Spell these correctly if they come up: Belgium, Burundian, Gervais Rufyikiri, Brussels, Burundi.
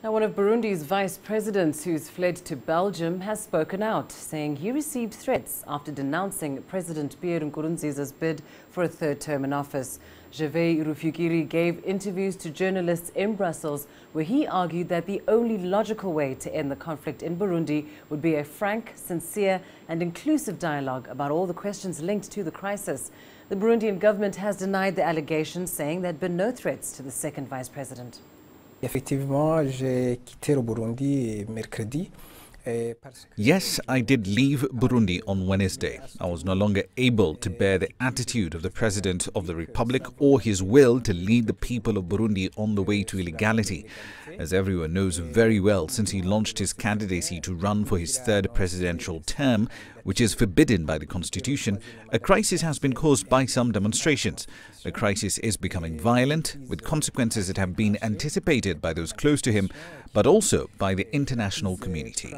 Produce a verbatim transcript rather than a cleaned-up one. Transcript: Now, one of Burundi's vice presidents who's fled to Belgium has spoken out, saying he received threats after denouncing President Pierre Nkurunziza's bid for a third term in office. Gervais Rufyikiri gave interviews to journalists in Brussels, where he argued that the only logical way to end the conflict in Burundi would be a frank, sincere and inclusive dialogue about all the questions linked to the crisis. The Burundian government has denied the allegations, saying there had been no threats to the second vice president. Yes, I did leave Burundi on Wednesday. I was no longer able to bear the attitude of the President of the Republic or his will to lead the people of Burundi on the way to illegality. As everyone knows very well, since he launched his candidacy to run for his third presidential term, which is forbidden by the Constitution, a crisis has been caused by some demonstrations. The crisis is becoming violent, with consequences that have been anticipated by those close to him, but also by the international community.